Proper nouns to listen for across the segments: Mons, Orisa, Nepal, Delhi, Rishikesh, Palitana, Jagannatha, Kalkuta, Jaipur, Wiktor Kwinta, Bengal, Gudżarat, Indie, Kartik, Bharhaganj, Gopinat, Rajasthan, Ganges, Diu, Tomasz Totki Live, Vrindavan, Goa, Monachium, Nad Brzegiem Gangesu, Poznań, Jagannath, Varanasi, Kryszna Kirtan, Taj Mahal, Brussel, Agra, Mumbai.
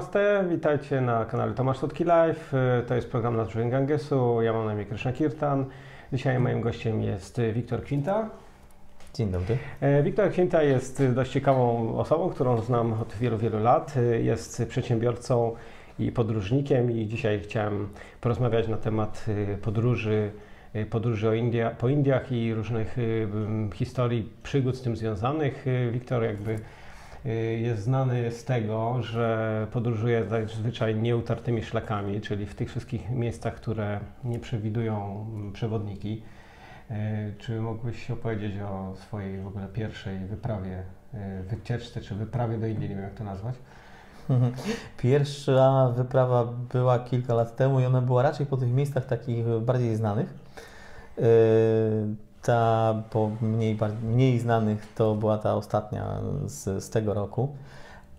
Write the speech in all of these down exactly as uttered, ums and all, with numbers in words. Namaste, witajcie na kanale Tomasz Totki Live. To jest program Nad Brzegiem Gangesu. Ja mam na imię Kryszna Kirtan. Dzisiaj moim gościem jest Wiktor Kwinta. Dzień dobry. Wiktor Kwinta jest dość ciekawą osobą, którą znam od wielu, wielu lat. Jest przedsiębiorcą i podróżnikiem i dzisiaj chciałem porozmawiać na temat podróży, podróży o India, po Indiach i różnych historii, przygód z tym związanych. Wiktor jakby jest znany z tego, że podróżuje zazwyczaj nieutartymi szlakami, czyli w tych wszystkich miejscach, które nie przewidują przewodniki. Czy mógłbyś opowiedzieć o swojej w ogóle pierwszej wyprawie, wycieczce czy wyprawie do Indii, nie wiem jak to nazwać? Pierwsza wyprawa była kilka lat temu i ona była raczej po tych miejscach takich bardziej znanych. Ta po mniej, mniej znanych to była ta ostatnia z, z tego roku,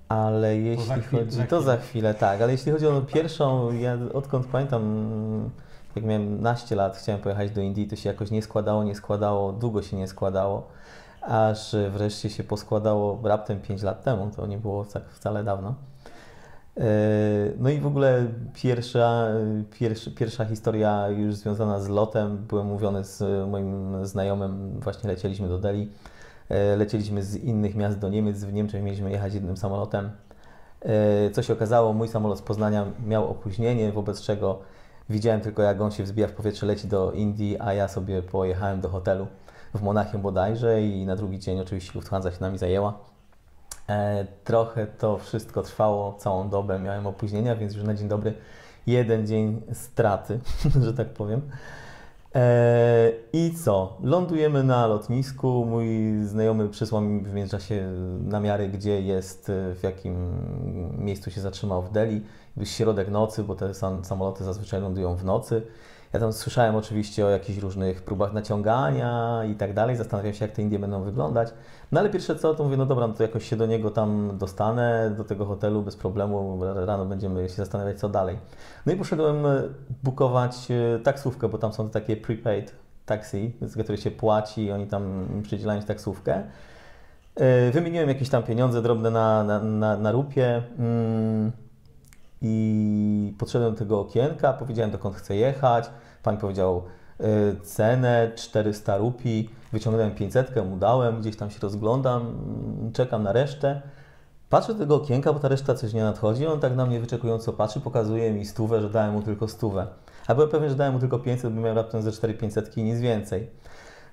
ale jeśli to chwilę, chodzi, to za chwilę, tak, ale jeśli chodzi o pierwszą, ja odkąd pamiętam, jak miałem naście lat, chciałem pojechać do Indii, to się jakoś nie składało, nie składało, długo się nie składało, aż wreszcie się poskładało raptem pięć lat temu, to nie było tak wcale dawno. No i w ogóle pierwsza, pierwsza, pierwsza historia już związana z lotem. Byłem mówiony z moim znajomym, właśnie lecieliśmy do Delhi, lecieliśmy z innych miast do Niemiec, w Niemczech mieliśmy jechać jednym samolotem. Co się okazało, mój samolot z Poznania miał opóźnienie, wobec czego widziałem tylko jak on się wzbija w powietrze, leci do Indii, a ja sobie pojechałem do hotelu w Monachium bodajże i na drugi dzień oczywiście Lufthansa się nami zajęła. Trochę to wszystko trwało, całą dobę miałem opóźnienia, więc już na dzień dobry jeden dzień straty, że tak powiem. I co? Lądujemy na lotnisku, mój znajomy przysłał mi w międzyczasie namiary, gdzie jest, w jakim miejscu się zatrzymał w Delhi. Był środek nocy, bo te samoloty zazwyczaj lądują w nocy. Ja tam słyszałem oczywiście o jakichś różnych próbach naciągania i tak dalej. Zastanawiam się, jak te Indie będą wyglądać. No ale pierwsze co, to mówię, no dobra, no to jakoś się do niego tam dostanę, do tego hotelu bez problemu. Rano będziemy się zastanawiać, co dalej. No i poszedłem bukować taksówkę, bo tam są takie prepaid taxi, z których się płaci i oni tam przydzielają taksówkę. Wymieniłem jakieś tam pieniądze drobne na, na, na, na rupie. I podszedłem do tego okienka, powiedziałem dokąd chcę jechać, pan powiedział y, cenę czterysta rupii, wyciągnąłem pięćsetkę, mu dałem, gdzieś tam się rozglądam, czekam na resztę. Patrzę do tego okienka, bo ta reszta coś nie nadchodzi, on tak na mnie wyczekująco patrzy, pokazuje mi stówę, że dałem mu tylko stówę. A byłem pewien, że dałem mu tylko pięćset, bo miałem raptem ze cztery pięćsetki i nic więcej.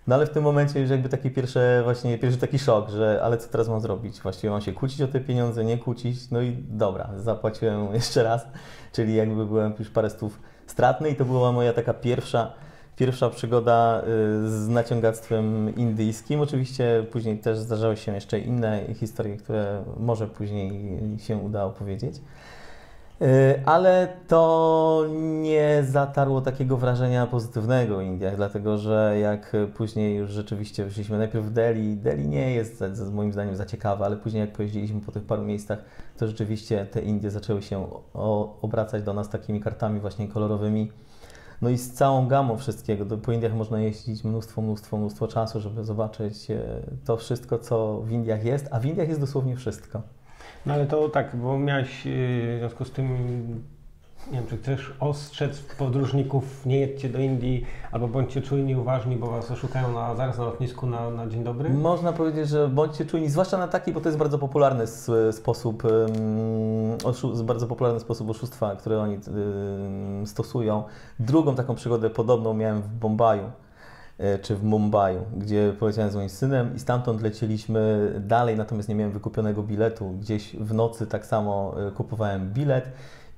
No ale w tym momencie już jakby taki pierwszy, właśnie, pierwszy taki szok, że ale co teraz mam zrobić? Właściwie mam się kłócić o te pieniądze, nie kłócić, no i dobra, zapłaciłem jeszcze raz, czyli jakby byłem już parę stów stratny i to była moja taka pierwsza, pierwsza przygoda z naciągactwem indyjskim. Oczywiście później też zdarzały się jeszcze inne historie, które może później się uda opowiedzieć. Ale to nie zatarło takiego wrażenia pozytywnego o Indiach, dlatego że jak później już rzeczywiście wyszliśmy najpierw w Delhi, Delhi nie jest moim zdaniem za ciekawa, ale później jak pojeździliśmy po tych paru miejscach, to rzeczywiście te Indie zaczęły się obracać do nas takimi kartami właśnie kolorowymi. No i z całą gamą wszystkiego, po Indiach można jeździć mnóstwo, mnóstwo, mnóstwo czasu, żeby zobaczyć to wszystko, co w Indiach jest, a w Indiach jest dosłownie wszystko. No ale to tak, bo miałeś w związku z tym, nie wiem, czy chcesz ostrzec podróżników, nie jedźcie do Indii, albo bądźcie czujni, uważni, bo was oszukają na, zaraz na lotnisku na, na dzień dobry? Można powiedzieć, że bądźcie czujni, zwłaszcza na taki, bo to jest bardzo popularny sposób, oszu, bardzo popularny sposób oszustwa, które oni y, stosują. Drugą taką przygodę podobną miałem w Bombaju. Czy w Mumbai, gdzie poleciałem z moim synem i stamtąd lecieliśmy dalej, natomiast nie miałem wykupionego biletu. Gdzieś w nocy tak samo kupowałem bilet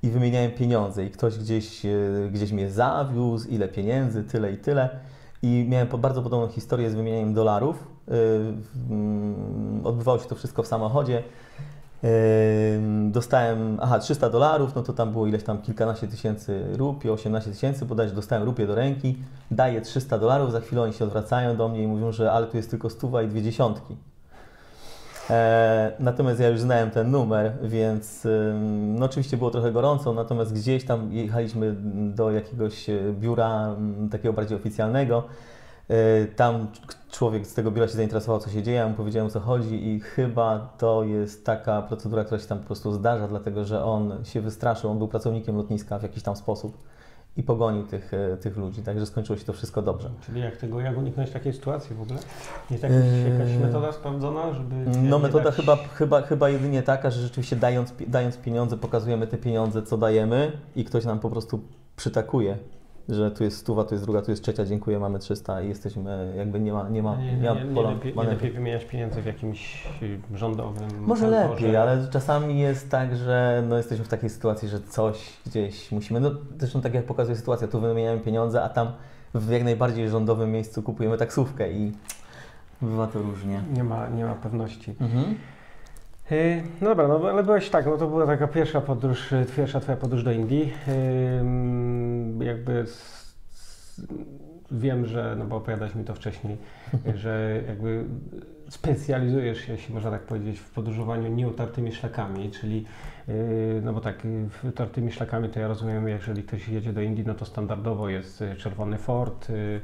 i wymieniałem pieniądze i ktoś gdzieś, gdzieś mnie zawiózł, ile pieniędzy, tyle i tyle. I miałem bardzo podobną historię z wymienianiem dolarów. Odbywało się to wszystko w samochodzie. Dostałem, aha, trzysta dolarów, no to tam było ileś tam kilkanaście tysięcy rupii, osiemnaście tysięcy, bodajże dostałem rupię do ręki, daję trzysta dolarów, za chwilę oni się odwracają do mnie i mówią, że ale tu jest tylko stuwa i dwie dziesiątki. E, natomiast ja już znałem ten numer, więc no oczywiście było trochę gorąco, natomiast gdzieś tam jechaliśmy do jakiegoś biura takiego bardziej oficjalnego. Tam człowiek z tego biura się zainteresował, co się dzieje, ja mu powiedziałem, o co chodzi i chyba to jest taka procedura, która się tam po prostu zdarza, dlatego że on się wystraszył, on był pracownikiem lotniska w jakiś tam sposób i pogonił tych, tych ludzi, także skończyło się to wszystko dobrze. Czyli jak tego, jak uniknąć takiej sytuacji w ogóle? Jest jakaś, jakaś metoda sprawdzona, żeby... No metoda dać... chyba, chyba, chyba jedynie taka, że rzeczywiście dając, dając pieniądze, pokazujemy te pieniądze, co dajemy i ktoś nam po prostu przytakuje, że tu jest stuwa, tu jest druga, tu jest trzecia, dziękuję, mamy trzysta i jesteśmy, jakby nie ma... Nie, ma, nie, nie, nie, nie, lepiej, nie lepiej wymieniać pieniędzy w jakimś rządowym... Może kantorze. Lepiej, ale czasami jest tak, że no jesteśmy w takiej sytuacji, że coś gdzieś musimy... No, zresztą tak jak pokazuje sytuacja, tu wymieniamy pieniądze, a tam w jak najbardziej rządowym miejscu kupujemy taksówkę i bywa to różnie. Nie ma, nie ma pewności. Mhm. No dobra, no ale byłeś tak, no to była taka pierwsza podróż, pierwsza Twoja podróż do Indii. Yy, jakby z, z, wiem, że, no bo opowiadałeś mi to wcześniej, że jakby specjalizujesz się, jeśli można tak powiedzieć, w podróżowaniu nieutartymi szlakami, czyli yy, no bo tak, utartymi szlakami to ja rozumiem, jeżeli ktoś jedzie do Indii, no to standardowo jest Czerwony Fort, yy,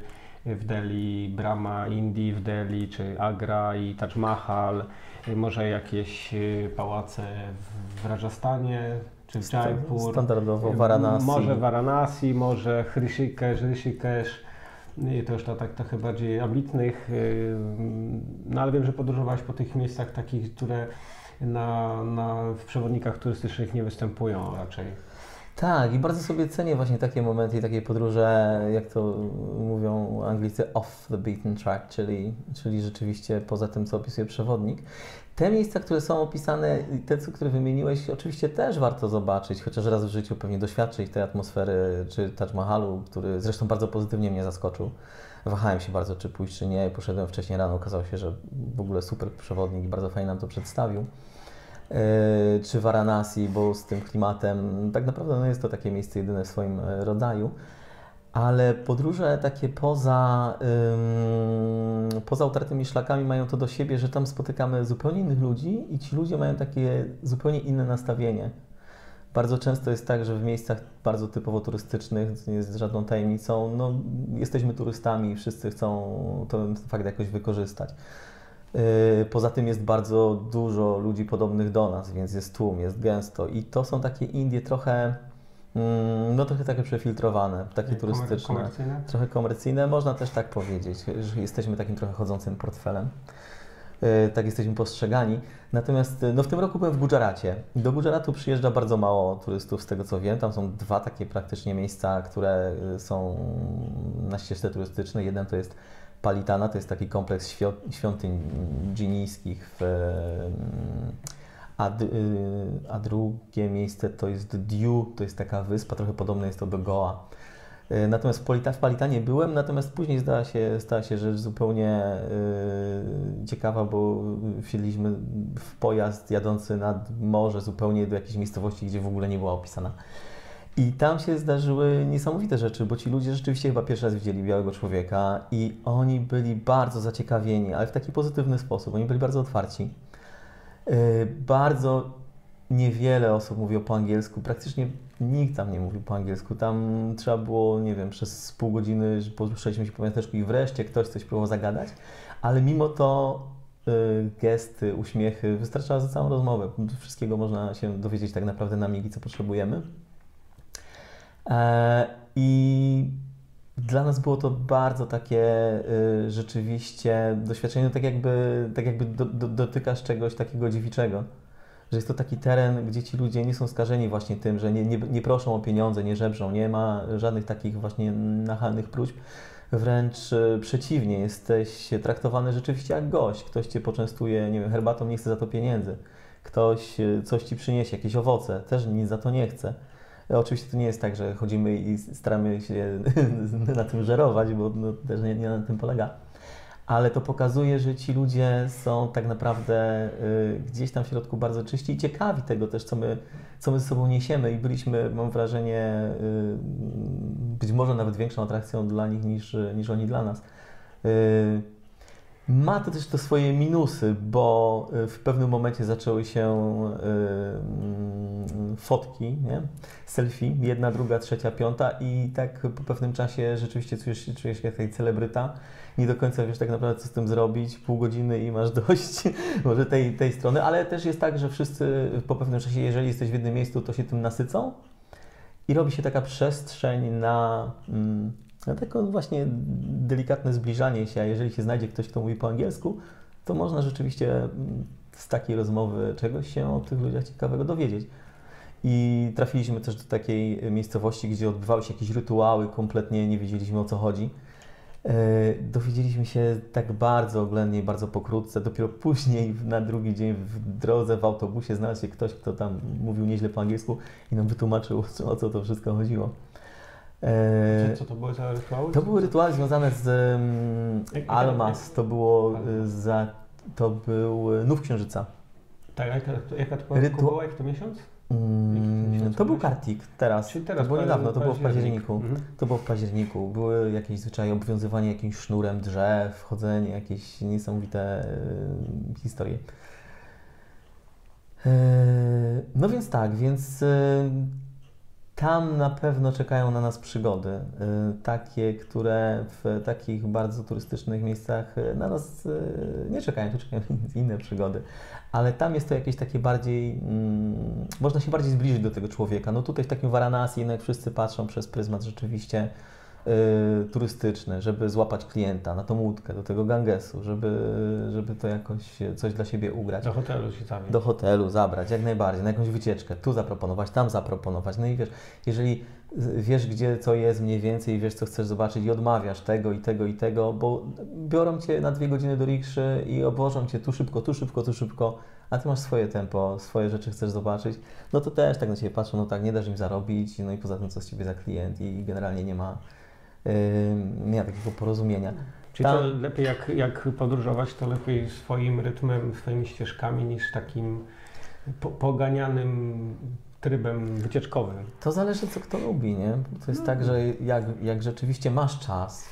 w Delhi, brama Indii w Delhi, czy Agra i Taj Mahal, może jakieś pałace w Rajasthanie, czy w Jaipur. Standardowo Varanasi. Może Varanasi, może Rishikesh, Rishikesh, to już na tak trochę bardziej ambitnych, no ale wiem, że podróżowałeś po tych miejscach takich, które na, na, w przewodnikach turystycznych nie występują raczej. Tak, i bardzo sobie cenię właśnie takie momenty i takie podróże, jak to mówią Anglicy, off the beaten track, czyli, czyli rzeczywiście poza tym, co opisuje przewodnik. Te miejsca, które są opisane, te, które wymieniłeś, oczywiście też warto zobaczyć, chociaż raz w życiu pewnie doświadczyć tej atmosfery, czy Taj Mahalu, który zresztą bardzo pozytywnie mnie zaskoczył. Wahałem się bardzo, czy pójść, czy nie. Poszedłem wcześniej rano, okazało się, że w ogóle super przewodnik i bardzo fajnie nam to przedstawił. Yy, czy Varanasi, bo z tym klimatem tak naprawdę no jest to takie miejsce jedyne w swoim rodzaju, ale podróże takie poza, yy, poza utartymi szlakami mają to do siebie, że tam spotykamy zupełnie innych ludzi i ci ludzie mają takie zupełnie inne nastawienie. Bardzo często jest tak, że w miejscach bardzo typowo turystycznych, nie jest żadną tajemnicą, no, jesteśmy turystami i wszyscy chcą ten fakt jakoś wykorzystać. Poza tym jest bardzo dużo ludzi podobnych do nas, więc jest tłum, jest gęsto i to są takie Indie trochę, no trochę takie przefiltrowane, takie turystyczne, komercyjne? Trochę komercyjne, można też tak powiedzieć, że jesteśmy takim trochę chodzącym portfelem, tak jesteśmy postrzegani. Natomiast no, w tym roku byłem w Gudżaracie. Do Gudżaratu przyjeżdża bardzo mało turystów, z tego co wiem, tam są dwa takie praktycznie miejsca, które są na ścieżce turystycznej, jeden to jest Palitana, to jest taki kompleks świątyń dżinijskich, w, a, a drugie miejsce to jest Diu, to jest taka wyspa, trochę podobne jest to do Goa. Natomiast w Palitanie byłem, natomiast później stała się, stała się rzecz zupełnie yy, ciekawa, bo wsiedliśmy w pojazd jadący nad morze zupełnie do jakiejś miejscowości, gdzie w ogóle nie była opisana. I tam się zdarzyły niesamowite rzeczy, bo ci ludzie rzeczywiście chyba pierwszy raz widzieli białego człowieka i oni byli bardzo zaciekawieni, ale w taki pozytywny sposób. Oni byli bardzo otwarci. Yy, bardzo niewiele osób mówiło po angielsku. Praktycznie nikt tam nie mówił po angielsku. Tam trzeba było, nie wiem, przez pół godziny poruszaliśmy się po miasteczku i wreszcie ktoś coś próbował zagadać. Ale mimo to yy, gesty, uśmiechy wystarczały za całą rozmowę. Wszystkiego można się dowiedzieć tak naprawdę na migi, co potrzebujemy. I dla nas było to bardzo takie rzeczywiście doświadczenie, no tak jakby, tak jakby do, do, dotykasz czegoś takiego dziewiczego, że jest to taki teren, gdzie ci ludzie nie są skażeni właśnie tym, że nie, nie, nie proszą o pieniądze, nie żebrzą, nie ma żadnych takich właśnie nachalnych próśb, wręcz przeciwnie, jesteś traktowany rzeczywiście jak gość, ktoś cię poczęstuje, nie wiem, herbatą, nie chce za to pieniędzy, ktoś coś ci przyniesie, jakieś owoce, też nic za to nie chce. Oczywiście to nie jest tak, że chodzimy i staramy się na tym żerować, bo no, też nie, nie na tym polega. Ale to pokazuje, że ci ludzie są tak naprawdę y, gdzieś tam w środku bardzo czyści i ciekawi tego też, co my, co my ze sobą niesiemy. I byliśmy, mam wrażenie, y, być może nawet większą atrakcją dla nich niż, niż oni dla nas. Y, Ma to też te swoje minusy, bo w pewnym momencie zaczęły się fotki, nie? Selfie, jedna, druga, trzecia, piąta i tak po pewnym czasie rzeczywiście czujesz, czujesz się jak taki celebryta. Nie do końca wiesz tak naprawdę, co z tym zrobić, pół godziny i masz dość może tej, tej strony, ale też jest tak, że wszyscy po pewnym czasie, jeżeli jesteś w jednym miejscu, to się tym nasycą i robi się taka przestrzeń na... Mm, No takie właśnie delikatne zbliżanie się, a jeżeli się znajdzie ktoś, kto mówi po angielsku, to można rzeczywiście z takiej rozmowy czegoś się o tych ludziach ciekawego dowiedzieć. I trafiliśmy też do takiej miejscowości, gdzie odbywały się jakieś rytuały, kompletnie nie wiedzieliśmy, o co chodzi. Dowiedzieliśmy się tak bardzo oględnie, bardzo pokrótce, dopiero później na drugi dzień w drodze, w autobusie znalazł się ktoś, kto tam mówił nieźle po angielsku i nam wytłumaczył, o co to wszystko chodziło. Co to były za rytuały? To były rytuały związane z um, Almas, to było za, to był Nów Księżyca. Tak, jaka, jaka to była Rytu... jak to miesiąc? Mm, to był Kartik teraz, teraz to było niedawno, to było w październiku. Mhm. To było w październiku, były jakieś zwyczaje, obwiązywanie jakimś sznurem drzew, chodzenie, jakieś niesamowite y, historie. Y, no więc tak, więc... Y, Tam na pewno czekają na nas przygody, takie, które w takich bardzo turystycznych miejscach na nas nie czekają, tu czekają inne przygody, ale tam jest to jakieś takie bardziej, mm, można się bardziej zbliżyć do tego człowieka. No tutaj w takim Varanasi jednak wszyscy patrzą przez pryzmat rzeczywiście y, turystyczny, żeby złapać klienta na tą łódkę, do tego Gangesu, żeby, żeby to jakoś coś dla siebie ugrać. Do hotelu się zabrać. Do hotelu zabrać, jak najbardziej, na jakąś wycieczkę, tu zaproponować, tam zaproponować. No i wiesz, jeżeli wiesz, gdzie co jest mniej więcej, wiesz, co chcesz zobaczyć i odmawiasz tego i tego i tego, bo biorą cię na dwie godziny do rikszy i obwożą cię tu szybko, tu szybko, tu szybko, a ty masz swoje tempo, swoje rzeczy chcesz zobaczyć, no to też tak na ciebie patrzą, no tak, nie dasz im zarobić, no i poza tym, co z ciebie za klient i generalnie nie ma nie ma takiego porozumienia. Czyli Tam... to lepiej jak, jak podróżować, to lepiej swoim rytmem, swoimi ścieżkami niż takim po poganianym trybem wycieczkowym. To zależy, co kto lubi, nie? To jest no. tak, że jak, jak rzeczywiście masz czas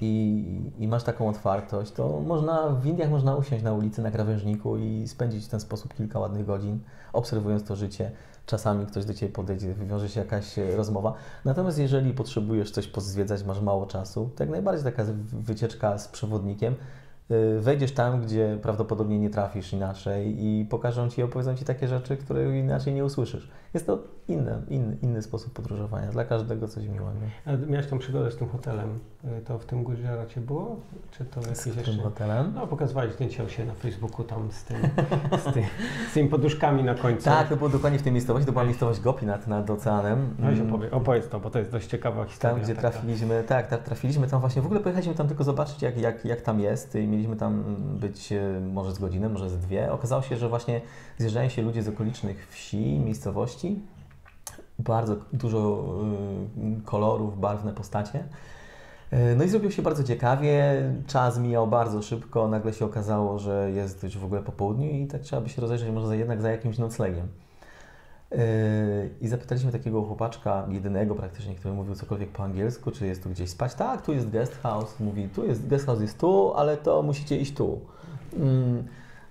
i, i masz taką otwartość, to można, w Indiach można usiąść na ulicy, na krawężniku i spędzić w ten sposób kilka ładnych godzin, obserwując to życie. Czasami ktoś do Ciebie podejdzie, wywiąże się jakaś rozmowa. Natomiast jeżeli potrzebujesz coś pozwiedzać, masz mało czasu, to jak najbardziej taka wycieczka z przewodnikiem. Wejdziesz tam, gdzie prawdopodobnie nie trafisz inaczej i pokażą Ci, opowiedzą Ci takie rzeczy, których inaczej nie usłyszysz. Jest to inny, inny, inny sposób podróżowania. Dla każdego coś miłego. A miałeś tą przygodę z tym hotelem. To w tym Gudżaracie było? Czy to jakieś z tym jeszcze... hotelem? No, pokazywałeś zdjęcia się na Facebooku tam z, tym, z, ty, z tymi poduszkami na końcu. Tak, to było dokładnie w tej miejscowości. To była miejscowość Gopinat nad oceanem. No i opowiedz, opowiedz to, bo to jest dość ciekawa historia. Tam, gdzie taka. trafiliśmy, tak, tak, trafiliśmy tam właśnie. W ogóle pojechaliśmy tam tylko zobaczyć, jak, jak, jak tam jest. I mieliśmy tam być może z godzinę, może z dwie. Okazało się, że właśnie zjeżdżają się ludzie z okolicznych wsi, miejscowości. Bardzo dużo kolorów, barwne postacie. No i zrobiło się bardzo ciekawie, czas mijał bardzo szybko, nagle się okazało, że jest już w ogóle po południu i tak trzeba by się rozejrzeć może jednak za jakimś noclegiem. I zapytaliśmy takiego chłopaczka, jedynego praktycznie, który mówił cokolwiek po angielsku, czy jest tu gdzieś spać. Tak, tu jest guest house, mówi, tu jest guest house, jest tu, ale to musicie iść tu.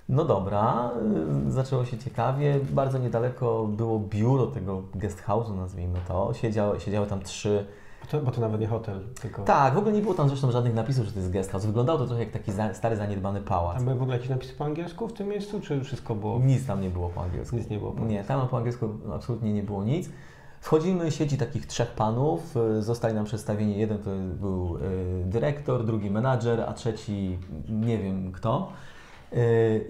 No dobra, zaczęło się ciekawie, bardzo niedaleko było biuro tego guest house'u, nazwijmy to, siedziały, siedziały tam trzy... To, bo to nawet nie hotel, tylko... Tak, w ogóle nie było tam zresztą żadnych napisów, że to jest guest house. Wyglądało to trochę jak taki za, stary, zaniedbany pałac. Tam były w ogóle jakieś napisy po angielsku w tym miejscu, czy wszystko było... Nic tam nie było po angielsku. Nic nie było po angielsku. Nie, tam po angielsku absolutnie nie było nic. Wchodzimy, siedzi takich trzech panów, zostali nam przedstawieni. Jeden to był dyrektor, drugi menadżer, a trzeci nie wiem kto.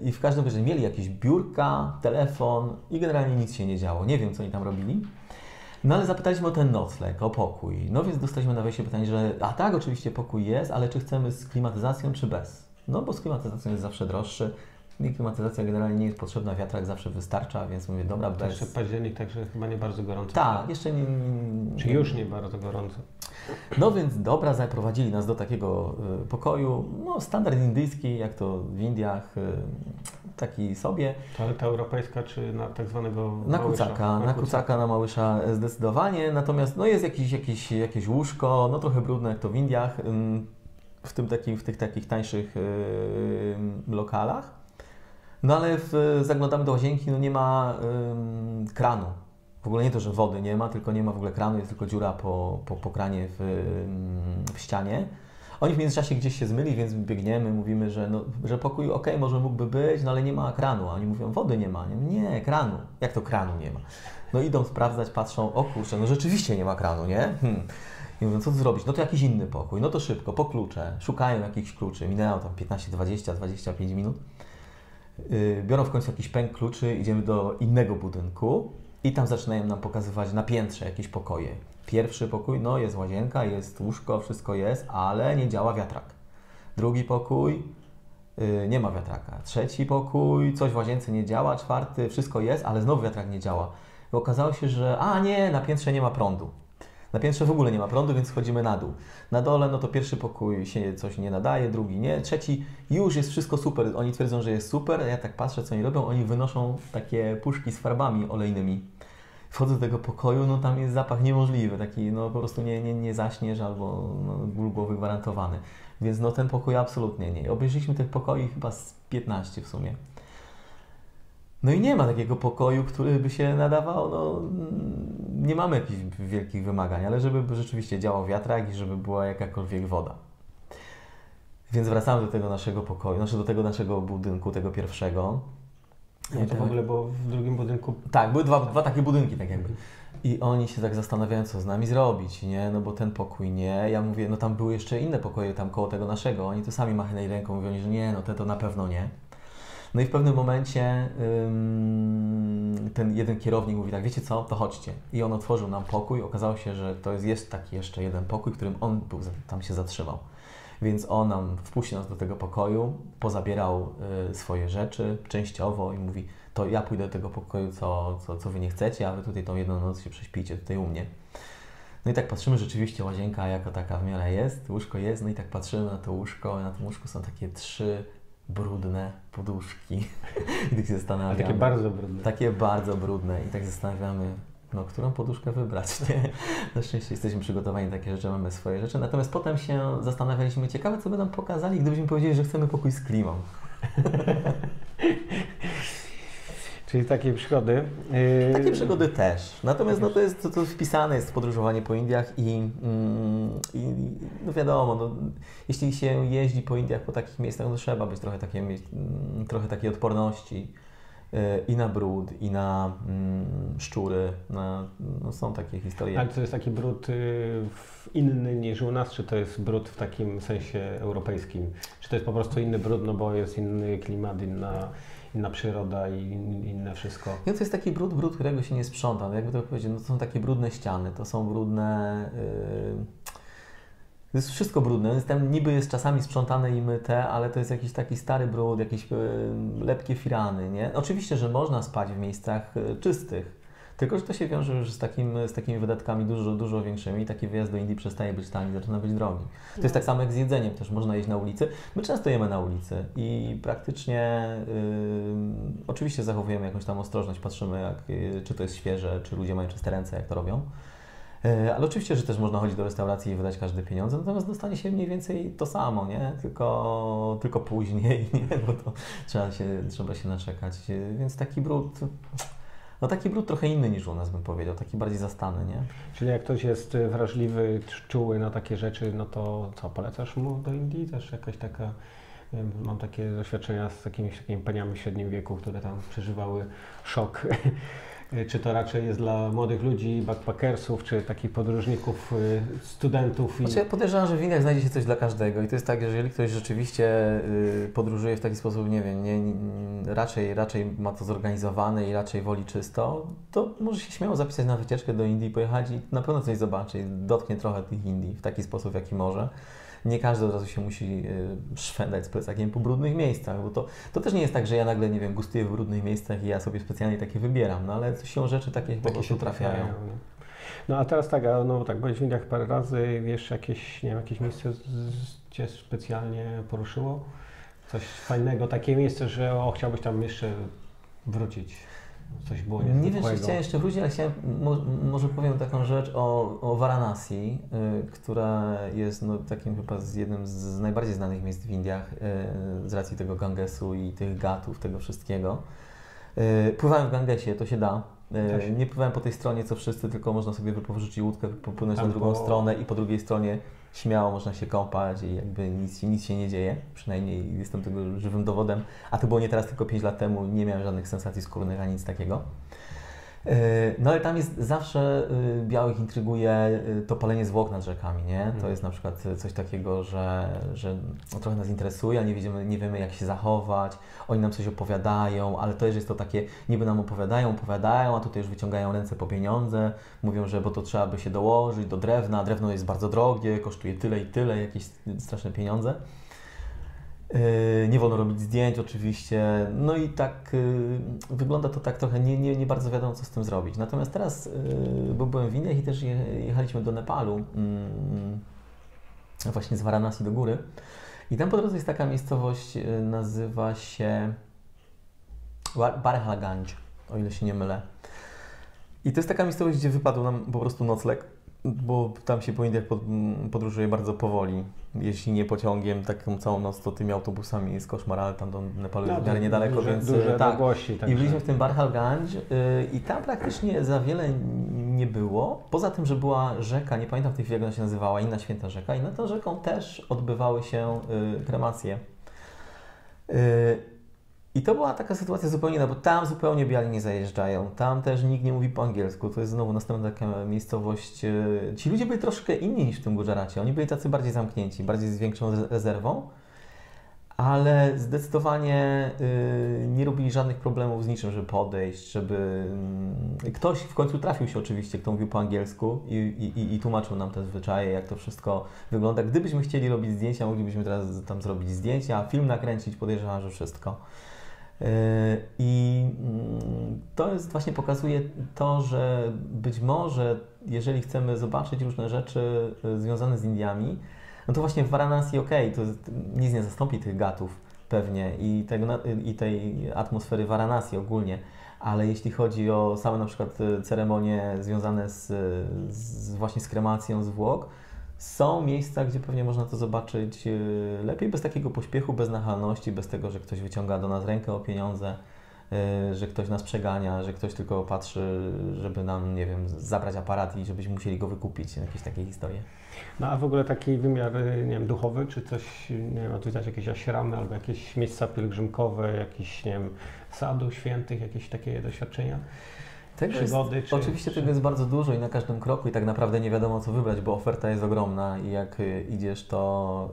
I w każdym razie mieli jakieś biurka, telefon i generalnie nic się nie działo. Nie wiem, co oni tam robili. No ale zapytaliśmy o ten nocleg, o pokój. No więc dostaliśmy na wejście pytanie, że a tak, oczywiście pokój jest, ale czy chcemy z klimatyzacją, czy bez? No bo z klimatyzacją jest zawsze droższy. I klimatyzacja generalnie nie jest potrzebna, wiatrak zawsze wystarcza, więc mówię, dobra, bez... To jeszcze październik, także chyba nie bardzo gorąco. Tak, jeszcze nie... Czy już nie bardzo gorąco. No więc dobra, zaprowadzili nas do takiego y, pokoju, no standard indyjski, jak to w Indiach, y, taki sobie. Toaleta europejska czy na tak zwanego na małysza? Kucaka, na, na kucaka, na małysza zdecydowanie, natomiast no jest jakieś, jakieś, jakieś łóżko, no trochę brudne jak to w Indiach. Y, w tym takim, w tych takich tańszych yy, lokalach. No ale w, zaglądamy do łazienki, no nie ma yy, kranu. W ogóle nie to, że wody nie ma, tylko nie ma w ogóle kranu, jest tylko dziura po, po, po kranie w, yy, w ścianie. Oni w międzyczasie gdzieś się zmyli, więc biegniemy, mówimy, że, no, że pokój ok, może mógłby być, no ale nie ma kranu. A oni mówią, wody nie ma. Nie, nie, kranu. Jak to kranu nie ma? No idą sprawdzać, patrzą, o kurczę, no rzeczywiście nie ma kranu, nie? Hmm. I mówią, co zrobić? No to jakiś inny pokój. No to szybko, po klucze. Szukają jakichś kluczy. Minęło tam piętnaście, dwadzieścia, dwadzieścia pięć minut. Yy, biorą w końcu jakiś pęk kluczy, idziemy do innego budynku i tam zaczynają nam pokazywać na piętrze jakieś pokoje. Pierwszy pokój, no jest łazienka, jest łóżko, wszystko jest, ale nie działa wiatrak. Drugi pokój, yy, nie ma wiatraka. Trzeci pokój, coś w łazience nie działa. Czwarty, wszystko jest, ale znowu wiatrak nie działa. I okazało się, że a nie, na piętrze nie ma prądu. Na piętrze w ogóle nie ma prądu, więc schodzimy na dół. Na dole, no to pierwszy pokój się coś nie nadaje, drugi nie, trzeci już jest wszystko super. Oni twierdzą, że jest super, ja tak patrzę, co oni robią, oni wynoszą takie puszki z farbami olejnymi. Wchodzę do tego pokoju, no tam jest zapach niemożliwy, taki no po prostu nie, nie, nie zaśniesz albo no, ból głowy gwarantowany. Więc no ten pokój absolutnie nie. Obejrzeliśmy tych pokoi chyba z piętnaście w sumie. No i nie ma takiego pokoju, który by się nadawał, no nie mamy jakichś wielkich wymagań, ale żeby rzeczywiście działał wiatrak i żeby była jakakolwiek woda. Więc wracamy do tego naszego pokoju, znaczy do tego naszego budynku, tego pierwszego. No to w ogóle było w drugim budynku... Tak, były dwa, dwa takie budynki tak jakby. I oni się tak zastanawiają, co z nami zrobić, nie? No bo ten pokój nie. Ja mówię, no tam były jeszcze inne pokoje tam koło tego naszego. Oni to sami machnęli ręką, mówią, że nie, no te to na pewno nie. No i w pewnym momencie ym, ten jeden kierownik mówi tak, wiecie co, to chodźcie. I on otworzył nam pokój. Okazało się, że to jest, jest taki jeszcze jeden pokój, w którym on był, tam się zatrzymał. Więc on nam wpuścił nas do tego pokoju, pozabierał y, swoje rzeczy częściowo i mówi, to ja pójdę do tego pokoju, co, co, co wy nie chcecie, a wy tutaj tą jedną noc się prześpijcie tutaj u mnie. No i tak patrzymy, rzeczywiście łazienka jako taka w miarę jest, łóżko jest, no i tak patrzymy na to łóżko, na tym łóżku są takie trzy brudne poduszki. I tak się zastanawiamy. Takie bardzo brudne. Takie bardzo brudne. I tak zastanawiamy, no którą poduszkę wybrać, nie? Na szczęście jesteśmy przygotowani na takie rzeczy, mamy swoje rzeczy. Natomiast potem się zastanawialiśmy, ciekawe co by nam pokazali, gdybyśmy powiedzieli, że chcemy pokój z klimą. Czyli takie przygody. Yy... Takie przygody też. Natomiast no, to jest to, to wpisane jest podróżowanie po Indiach i, yy, i no wiadomo, no, jeśli się jeździ po Indiach, po takich miejscach, no trzeba być trochę, takie, trochę takiej odporności yy, i na brud, i na yy, szczury. Na, no, są takie historie. Ale to jest taki brud yy, inny niż u nas, czy to jest brud w takim sensie europejskim? Czy to jest po prostu inny brud, no bo jest inny klimat, inna... inna przyroda i inne wszystko. No to jest taki brud, brud, którego się nie sprząta. No jakby to powiedzieć, no to są takie brudne ściany, to są brudne... Yy... To jest wszystko brudne. Tam niby jest czasami sprzątane i myte, ale to jest jakiś taki stary brud, jakieś yy, lepkie firany, nie? Oczywiście, że można spać w miejscach yy, czystych, tylko że to się wiąże już z, takim, z takimi wydatkami dużo, dużo większymi i taki wyjazd do Indii przestaje być tani, zaczyna być drogi. To jest tak samo jak z jedzeniem, też można jeść na ulicy. My często jemy na ulicy i praktycznie y, oczywiście zachowujemy jakąś tam ostrożność, patrzymy jak, y, czy to jest świeże, czy ludzie mają czyste ręce, jak to robią. Y, ale oczywiście, że też można chodzić do restauracji i wydać każde pieniądze, natomiast dostanie się mniej więcej to samo, nie? Tylko, tylko później, nie? Bo to trzeba się, trzeba się naczekać, więc taki brud... No taki brud trochę inny niż u nas, bym powiedział, taki bardziej zastany, nie? Czyli jak ktoś jest wrażliwy, czuły na takie rzeczy, no to co, polecasz mu do Indii? Też jakaś taka, mam takie doświadczenia z jakimiś takimi paniami w średnim wieku, które tam przeżywały szok. Czy to raczej jest dla młodych ludzi, backpackersów, czy takich podróżników, studentów? I... Znaczy ja podejrzewam, że w Indiach znajdzie się coś dla każdego i to jest tak, że jeżeli ktoś rzeczywiście podróżuje w taki sposób, nie wiem, nie, raczej, raczej ma to zorganizowane i raczej woli czysto, to może się śmiało zapisać na wycieczkę do Indii, pojechać i na pewno coś zobaczy i dotknie trochę tych Indii w taki sposób, jaki może. Nie każdy od razu się musi szwendać z plecakiem po brudnych miejscach, bo to, to też nie jest tak, że ja nagle, nie wiem, gustuję w brudnych miejscach i ja sobie specjalnie takie wybieram, no ale się rzeczy takie, takie po prostu się trafiają. trafiają. No a teraz tak, no tak, byłeś w Indiach parę razy, wiesz, jakieś, nie wiem, jakieś miejsce cię specjalnie poruszyło? Coś fajnego, takie miejsce, że o, chciałbyś tam jeszcze wrócić? coś było niezwykłego. Nie wiem, czy chciałem jeszcze wrócić, ale chciałem, mo, może powiem taką rzecz o, o Varanasi, y, która jest no, takim chyba z jednym z najbardziej znanych miejsc w Indiach, y, z racji tego Gangesu i tych ghatów, tego wszystkiego. Y, pływałem w Gangesie, to się da. Y, nie pływałem po tej stronie, co wszyscy, tylko można sobie wypożyczyć łódkę, popłynąć Albo... na drugą stronę i po drugiej stronie śmiało można się kąpać i jakby nic, nic się nie dzieje, przynajmniej jestem tego żywym dowodem, a to było nie teraz, tylko pięć lat temu, nie miałem żadnych sensacji skórnych ani nic takiego. No ale tam jest zawsze, białych intryguje to palenie zwłok nad rzekami, nie? To jest na przykład coś takiego, że, że trochę nas interesuje, a nie wiemy, nie wiemy jak się zachować, oni nam coś opowiadają, ale to jest to takie, niby nam opowiadają, opowiadają, a tutaj już wyciągają ręce po pieniądze, mówią, że bo to trzeba by się dołożyć do drewna, drewno jest bardzo drogie, kosztuje tyle i tyle, jakieś straszne pieniądze. Nie wolno robić zdjęć oczywiście, no i tak y, wygląda to tak trochę, nie, nie, nie bardzo wiadomo co z tym zrobić. Natomiast teraz, y, bo byłem w Indiach i też je, jechaliśmy do Nepalu, y, właśnie z Varanasi do góry i tam po drodze jest taka miejscowość, y, nazywa się Bharhaganj, o ile się nie mylę. I to jest taka miejscowość, gdzie wypadł nam po prostu nocleg, bo tam się po Indiach podróżuje bardzo powoli. Jeśli nie pociągiem, taką całą noc, to tymi autobusami jest koszmar, ale tam do Nepalu jest no, niedaleko, duże, więc duże tak. Długości, tak. I byliśmy w tym Bharhaganj yy, i tam praktycznie za wiele nie było. Poza tym, że była rzeka, nie pamiętam w tej chwili jak ona się nazywała, inna święta rzeka, i nad tą rzeką też odbywały się yy, kremacje. Yy, I to była taka sytuacja zupełnie, no bo tam zupełnie biali nie zajeżdżają, tam też nikt nie mówi po angielsku, to jest znowu następna taka miejscowość. Ci ludzie byli troszkę inni niż w tym Gudżaracie, oni byli tacy bardziej zamknięci, bardziej z większą rezerwą, ale zdecydowanie yy, nie robili żadnych problemów z niczym, żeby podejść, żeby... Ktoś w końcu trafił się oczywiście, kto mówił po angielsku i, i, i tłumaczył nam te zwyczaje, jak to wszystko wygląda. Gdybyśmy chcieli robić zdjęcia, moglibyśmy teraz tam zrobić zdjęcia, film nakręcić, podejrzewam, że wszystko. I to jest właśnie pokazuje to, że być może jeżeli chcemy zobaczyć różne rzeczy związane z Indiami, no to właśnie w Varanasi ok, to nic nie zastąpi tych ghatów pewnie i, tego, i tej atmosfery Varanasi ogólnie, ale jeśli chodzi o same na przykład ceremonie związane z, z właśnie z kremacją zwłok, są miejsca, gdzie pewnie można to zobaczyć lepiej, bez takiego pośpiechu, bez nachalności, bez tego, że ktoś wyciąga do nas rękę o pieniądze, że ktoś nas przegania, że ktoś tylko patrzy, żeby nam, nie wiem, zabrać aparat i żebyśmy musieli go wykupić, jakieś takie historie. No a w ogóle taki wymiar, nie wiem, duchowy, czy coś, nie wiem, odwiedzać jakieś ashramy albo jakieś miejsca pielgrzymkowe, jakieś, nie wiem, sadów świętych, jakieś takie doświadczenia? Tego jest, przygody, czy, oczywiście czy... tego jest bardzo dużo i na każdym kroku i tak naprawdę nie wiadomo co wybrać, bo oferta jest ogromna i jak idziesz to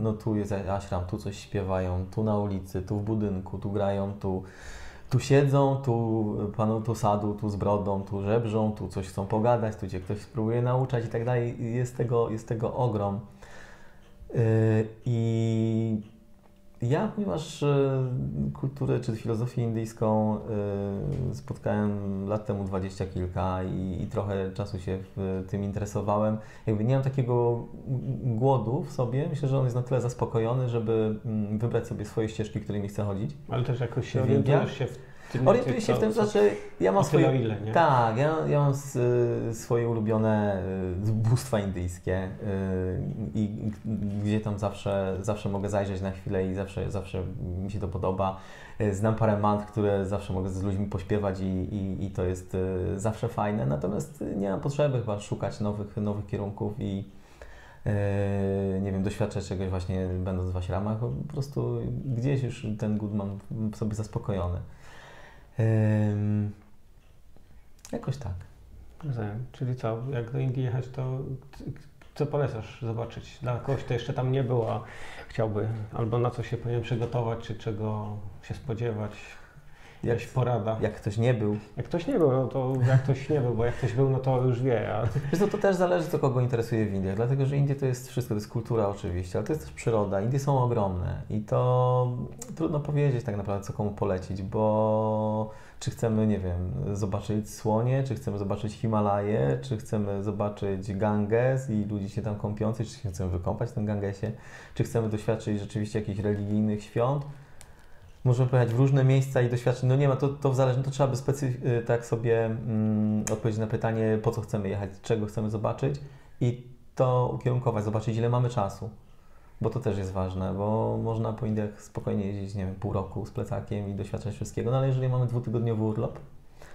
no tu jest ashram, tu coś śpiewają, tu na ulicy, tu w budynku, tu grają, tu, tu siedzą, tu panu tu sadu, tu z brodą, tu żebrzą, tu coś chcą pogadać, tu cię ktoś spróbuje nauczać i tak dalej. Jest tego, jest tego ogrom. Yy, i... Ja, ponieważ kulturę czy filozofię indyjską spotkałem lat temu dwadzieścia kilka i, i trochę czasu się tym interesowałem, jakby nie mam takiego głodu w sobie. Myślę, że on jest na tyle zaspokojony, żeby wybrać sobie swoje ścieżki, którymi chcę chodzić. Ale też jakoś się orientujesz się w tym. Orientuję się w tym, znaczy ja mam swoje... Ile, nie? Tak, ja, ja mam swoje ulubione bóstwa indyjskie i gdzie tam zawsze, zawsze mogę zajrzeć na chwilę i zawsze, zawsze mi się to podoba. Znam parę mantr, które zawsze mogę z ludźmi pośpiewać i, i, i to jest zawsze fajne, natomiast nie mam potrzeby chyba szukać nowych, nowych kierunków i nie wiem, doświadczać czegoś właśnie będąc w ashramach, po prostu gdzieś już ten głód mam w sobie zaspokojony. Um, jakoś tak. Rozumiem. Czyli co, jak do Indii jechać, to co polecasz zobaczyć? Dla kogoś, kto jeszcze tam nie był, a chciałby, albo na co się powinien przygotować, czy czego się spodziewać? Jakaś porada. Jak ktoś nie był. Jak ktoś nie był, no to jak ktoś nie był, bo jak ktoś był, no to już wie. A... Zresztą to też zależy, co kogo interesuje w Indiach, dlatego że Indie to jest wszystko, to jest kultura oczywiście, ale to jest też przyroda. Indie są ogromne i to trudno powiedzieć tak naprawdę, co komu polecić, bo czy chcemy, nie wiem, zobaczyć słonie, czy chcemy zobaczyć Himalaje, czy chcemy zobaczyć Ganges i ludzi się tam kąpiących, czy się chcemy wykąpać w tym Gangesie, czy chcemy doświadczyć rzeczywiście jakichś religijnych świąt. możemy pojechać w różne miejsca i doświadczyć. No nie ma, to, to w zależności, to trzeba by specyf- tak sobie mm, odpowiedzieć na pytanie, po co chcemy jechać, czego chcemy zobaczyć i to ukierunkować, zobaczyć ile mamy czasu. Bo to też jest ważne, bo można po Indiach spokojnie jeździć, nie wiem, pół roku z plecakiem i doświadczać wszystkiego, no ale jeżeli mamy dwutygodniowy urlop,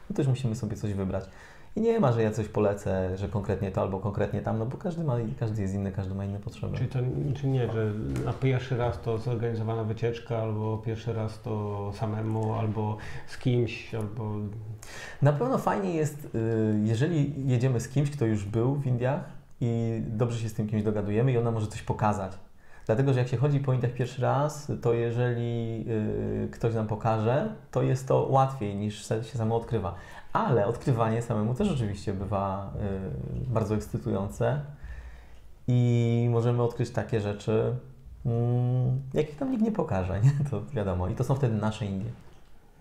to też musimy sobie coś wybrać. I nie ma, że ja coś polecę, że konkretnie to albo konkretnie tam, no bo każdy ma, każdy jest inny, każdy ma inne potrzeby. Czyli to czy nie, że na pierwszy raz to zorganizowana wycieczka, albo pierwszy raz to samemu, albo z kimś, albo... Na pewno fajnie jest, jeżeli jedziemy z kimś, kto już był w Indiach i dobrze się z tym kimś dogadujemy i ona może coś pokazać. Dlatego, że jak się chodzi po Indiach pierwszy raz, to jeżeli y, ktoś nam pokaże, to jest to łatwiej niż się samo odkrywa. Ale odkrywanie samemu też oczywiście bywa y, bardzo ekscytujące i możemy odkryć takie rzeczy, y, jakich tam nikt nie pokaże, nie? To wiadomo. I to są wtedy nasze Indie.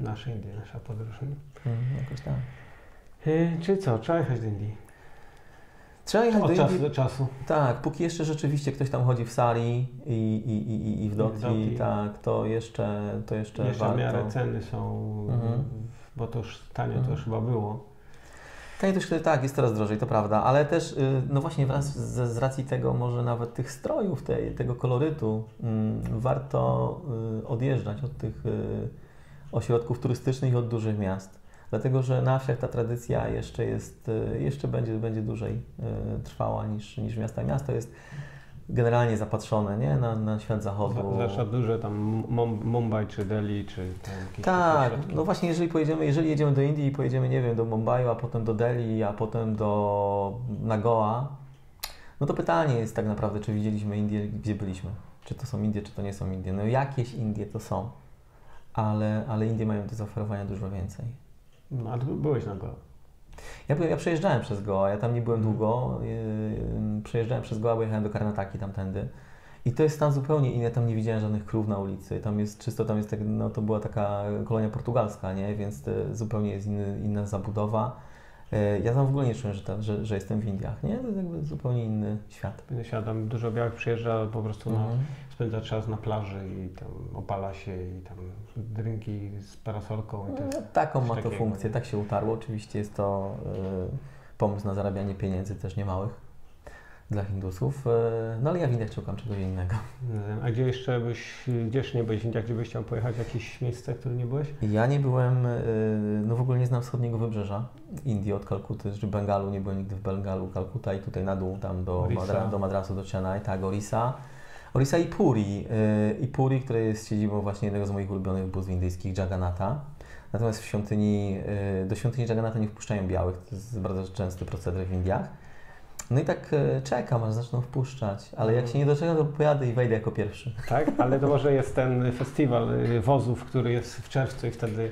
Nasze Indie, nasza podróż. Mm, jakoś tam. Yy, czyli co, trzeba jechać do Indii? Trzeba jechać do czasu do czasu. Tak, póki jeszcze rzeczywiście ktoś tam chodzi w sari i, i, i, i w doti, tak, to jeszcze to jeszcze, jeszcze warto. W miarę ceny są, mhm. bo to już tanie mhm. to już chyba było. Tanie to już tak, jest teraz drożej, to prawda, ale też, no właśnie wraz z, z racji tego, może nawet tych strojów, tej, tego kolorytu, m, warto odjeżdżać od tych ośrodków turystycznych i od dużych miast. Dlatego, że na wsiach ta tradycja jeszcze jest, jeszcze będzie, będzie dłużej trwała niż, niż miasta. Miasto jest generalnie zapatrzone, nie? Na, na świat zachodu. Zawsze duże tam Mumbai czy Delhi czy tam tak, no właśnie jeżeli pojedziemy, jeżeli jedziemy do Indii i pojedziemy, nie wiem, do Mumbai'u, a potem do Delhi, a potem do na Goa, no to pytanie jest tak naprawdę, czy widzieliśmy Indie, gdzie byliśmy. Czy to są Indie, czy to nie są Indie. No jakieś Indie to są, ale, ale Indie mają do zaoferowania dużo więcej. No, a ty byłeś na Goa? Ja, byłem, ja przejeżdżałem przez Goa, ja tam nie byłem długo. Yy, przejeżdżałem przez Goa, bo jechałem do Karnataki tamtędy. I to jest tam zupełnie inne, ja tam nie widziałem żadnych krów na ulicy. Tam jest czysto, tam jest tak, no to była taka kolonia portugalska, nie? Więc zupełnie jest inny, inna zabudowa. Yy, ja tam w ogóle nie czułem, że, ta, że, że jestem w Indiach, nie? To jest jakby zupełnie inny świat. Inny świat, tam dużo białych przyjeżdża, po prostu mm-hmm. na, spędza czas na plaży i tam opala się i tam drinki z parasolką. I te, no, taką ma to funkcję, nie? Tak się utarło. Oczywiście jest to y, pomysł na zarabianie pieniędzy też niemałych dla Hindusów, y, no ale ja w Indiach szukam czegoś innego. A gdzie jeszcze byś, gdzie jeszcze nie byłeś w Indiach, gdzie byś chciał pojechać w jakieś miejsce, w którym nie byłeś? Ja nie byłem, y, no w ogóle nie znam wschodniego wybrzeża Indii od Kalkuty, czy Bengalu, nie byłem nigdy w Bengalu, Kalkuta i tutaj na dół tam do, Madra, do Madrasu, do Chennai, tak, Orisa. Orisa i Puri, i Puri, które jest siedzibą właśnie jednego z moich ulubionych bóstw indyjskich, Jagannatha. Natomiast w świątyni, do świątyni Jagannatha nie wpuszczają białych, to jest bardzo częsty proceder w Indiach. No i tak czekam, aż zaczną wpuszczać, ale jak się nie doczekam, to pojadę i wejdę jako pierwszy. Tak, ale to może jest ten festiwal wozów, który jest w czerwcu i wtedy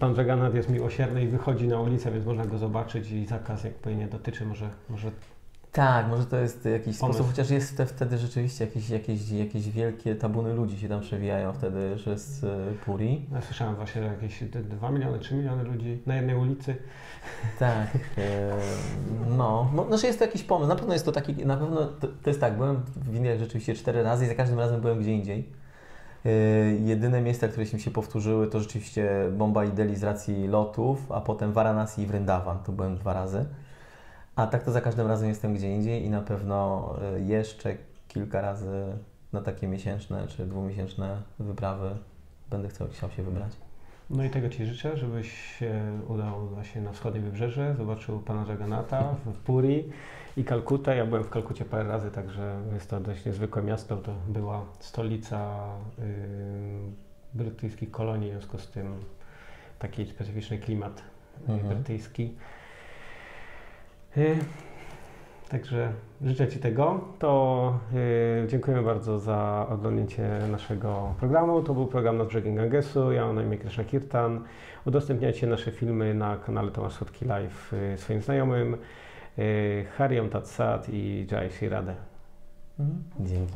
pan Jagannath jest miłosierny i wychodzi na ulicę, więc można go zobaczyć i zakaz jakby nie dotyczy, może... może... Tak, może to jest jakiś pomysł. Sposób, chociaż jest wtedy rzeczywiście jakieś, jakieś, jakieś wielkie tabuny ludzi się tam przewijają wtedy przez Puri. Ja słyszałem właśnie jakieś dwa miliony, trzy miliony ludzi na jednej ulicy. Tak, no, znaczy jest to jakiś pomysł, na pewno jest to taki, na pewno to, to jest tak, byłem w Indiach rzeczywiście cztery razy i za każdym razem byłem gdzie indziej. Jedyne miejsca, które się powtórzyły, to rzeczywiście Bombaj i Delhi z racji lotów, a potem Varanasi i Vrindavan, to byłem dwa razy. A tak to za każdym razem jestem gdzie indziej i na pewno jeszcze kilka razy na takie miesięczne czy dwumiesięczne wyprawy będę chciał, chciał się wybrać. No i tego Ci życzę, żebyś się udał właśnie na wschodnie wybrzeże, zobaczył pana Jagannatha w Puri i Kalkutę. Ja byłem w Kalkucie parę razy, także jest to dość niezwykłe miasto. To była stolica yy, brytyjskich kolonii, w związku z tym taki specyficzny klimat mhm. brytyjski. Yy, także życzę Ci tego. To yy, dziękujemy bardzo za oglądnięcie naszego programu. To był program Nad Brzegiem Gangesu. Ja mam na imię Kryszna Kirtan. Udostępniajcie nasze filmy na kanale Tomasz Totki Live yy, swoim znajomym. Yy, Hariom Tat Sat i Jai Shri Radhe. Mhm. Dzięki.